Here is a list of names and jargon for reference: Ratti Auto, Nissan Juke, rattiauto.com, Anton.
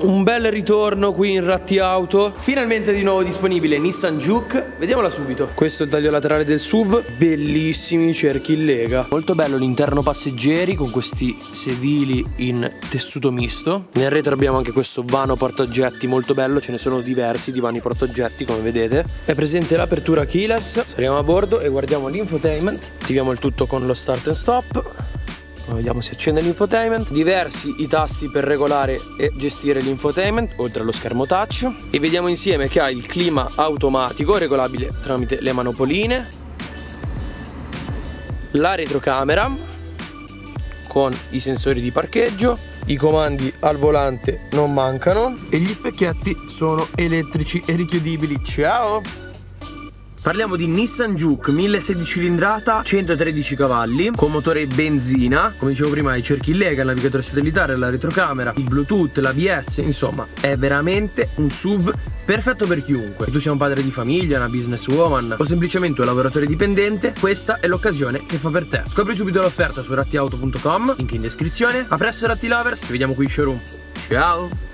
un bel ritorno qui in Ratti Auto. Finalmente di nuovo disponibile Nissan Juke, vediamola subito. Questo è il taglio laterale del SUV, bellissimi cerchi in lega. Molto bello l'interno passeggeri con questi sedili in tessuto misto. Nel retro abbiamo anche questo vano portaoggetti molto bello, ce ne sono diversi di vani portaoggetti come vedete. È presente l'apertura keyless. Saliamo a bordo e guardiamo l'infotainment. Attiviamo il tutto con lo start and stop. Vediamo se accende l'infotainment. Diversi i tasti per regolare e gestire l'infotainment, oltre allo schermo touch. E vediamo insieme che ha il clima automatico, regolabile tramite le manopoline, la retrocamera con i sensori di parcheggio, i comandi al volante non mancano e gli specchietti sono elettrici e richiudibili. Ciao! Parliamo di Nissan Juke, 1006 cilindrata, 113 cavalli, con motore benzina. Come dicevo prima, i cerchi in lega, il navigatore satellitare, la retrocamera, il Bluetooth, l'ABS, insomma, è veramente un SUV perfetto per chiunque. Se tu sei un padre di famiglia, una businesswoman o semplicemente un lavoratore dipendente, questa è l'occasione che fa per te. Scopri subito l'offerta su rattiauto.com, link in descrizione. A presto Ratti Lovers, ci vediamo qui in showroom. Ciao!